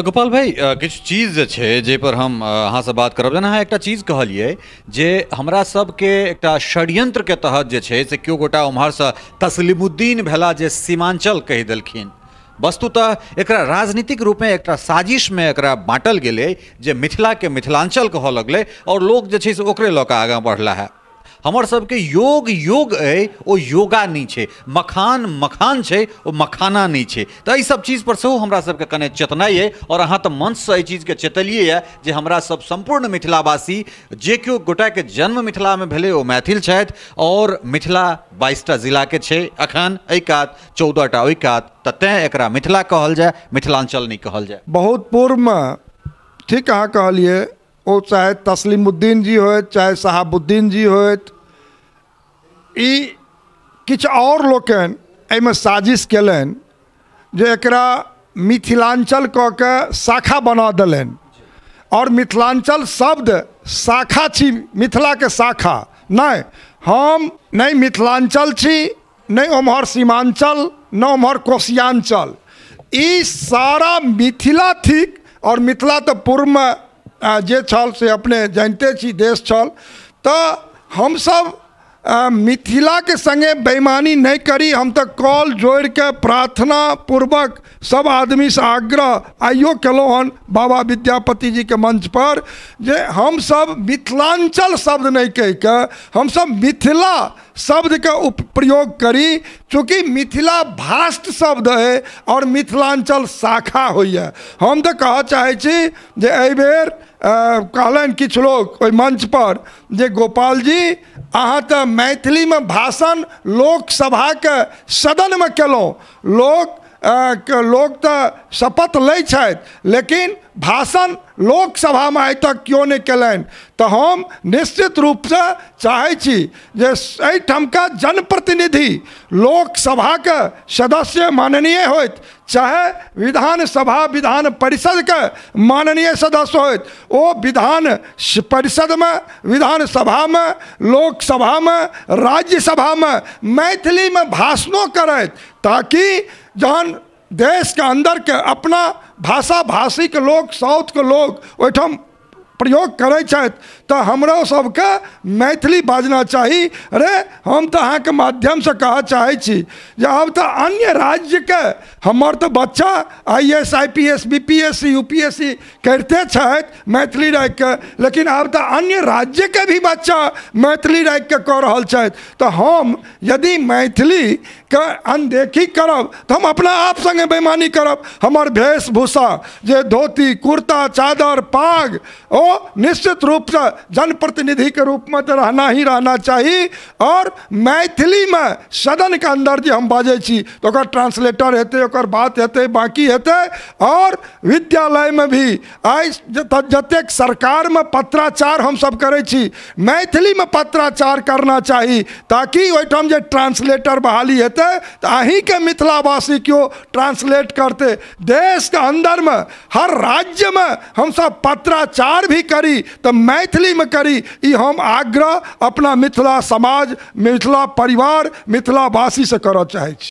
गोपाल भाई किछ चीज है जे पर हम अहाँ से बात करब। जेना एक चीज कहलिए जे हमरा सबके एक षड्यंत्र के तहत जे है से क्यों गोटा उम्हर से तस्लिमुद्दीन भेला जे सीमांचल कह दिलखिन। वस्तुतः एक राजनीतिक रूप में एक साजिश में एक बाँटल गए जे मिथिला के मिथिलांचल कह लगल और लोग जे से ओकरे लऽ कऽ आगाँ बढ़ला है। हमर सबके योग योग है वो योगा नहीं है, मखान मखान है वो मखाना नहीं है। तो ये सब चीज़ पर से हमरा सबके कने चेतनाई है और अहाँ तो मंच से एहि चीज़ के चेतलिए है जे हमरा सब संपूर्ण मिथिलावासी जे केओ गोटा के जन्म मिथिला में भेले वो मैथिल छथि और मिथिला 22टा जिला के छे अखन, एहि कात 14टा ओहि कात, त तें एकरा मिथिला कहल जाय, मिथिलांचल नहीं कहल जाय। बहुत पूर्व में ठीक अहाँ कहलिए, वो चाहे तस्लिमुद्दीन जी हो चाहे सहाबुद्दीन जी हो, किछ और लोकन एहिमे साजिश कलन जे एकरा मिथिलांचल कह के शाखा बना दिलन। और मिथिलांचल शब्द शाखा छी, मिथिला के शाखा नहीं। हम नहीं मिथिलांचल छी, नहीं उम्हर सीमांचल, न उम्हर कोसियांचल, ई सारा मिथिला थिक। और मिथिला तो पूर्व में जे छल से अपने जानते छी देश छल। तो हम सब मिथिला के संगे बेईमानी नहीं करी। हम तो कॉल जोड़ के प्रार्थना पूर्वक सब आदमी से आग्रह आइयो कलहुँ हन बाबा विद्यापति जी के मंच पर जे हम सब मिथिलांचल शब्द नहीं कह के हम सब मिथिला शब्द का उपयोग करी, चूँकि मिथिला भाष्ट शब्द है और मिथिलांचल शाखा हुई है। हम तो कह चाहे छी जे एहि बेर कहलन किछ लोग ओहि मंच पर जे गोपाल जी अहाँ तो मैथिली में भाषण लोकसभा के सदन में कलहुँ, लोग तो शपथ लै छथि लेकिन भाषण लोकसभा में आई तक क्यों नहीं कलन। तो हम निश्चित रूप से चाहे छी जे एहिठाम का जनप्रतिनिधि लोकसभा के सदस्य माननीय होत चाहे विधानसभा विधान परिषद के माननीय सदस्य होत, वो विधान परिषद में विधानसभा में लोकसभा में राज्यसभा में मैथिली में भाषणों करत, ताकि जहन देश के अंदर के अपना भाषा भाषी के लोग साउथ के लोग ओहिठाम प्रयोग करै छथि तो हमरो सबके मैथिली बाजना चाही। अरे हम तो अहाँ के माध्यम से कह चाहे छी जे अब तो अन्य राज्य के हमर तो बच्चा आईएएस आईपीएस बीपीएससी यूपीएससी करते छथि मैथिली राखि के, लेकिन अब तो अन्य राज्य के भी बच्चा मैथिली राखि के कह रहल छथि। तो हम यदि मैथिली के अनदेखी करब तो हम अपना आप संगे बेईमानी करब। हमर वेशभूषा जे धोती कुर्ता चादर पाग ओ निश्चित रूप से जनप्रतिनिधि के रूप में तो रहना ही रहना चाहिए। और मैथिली में सदन के अंदर जो हम बाजे छी तो ओकर ट्रांसलेटर हेतै, ओकर बात हेतै, बाकी हेतै। और विद्यालय में भी आई जतेक सरकार में पत्राचार हम सब करै छी मैथिली में पत्राचार करना चाहिए, ताकि ओहिठाम जे ट्रांसलेटर बहाली हेतै तो अहीं के मिथिलावासी क्यों ट्रांसलेट करते। देश के अंदर में हर राज्य में हम सब पत्राचार भी करी तो मैथिली में करी, ये हम आग्रह अपना मिथिला समाज मिथिला परिवार मिथिलावासी से करना चाहे।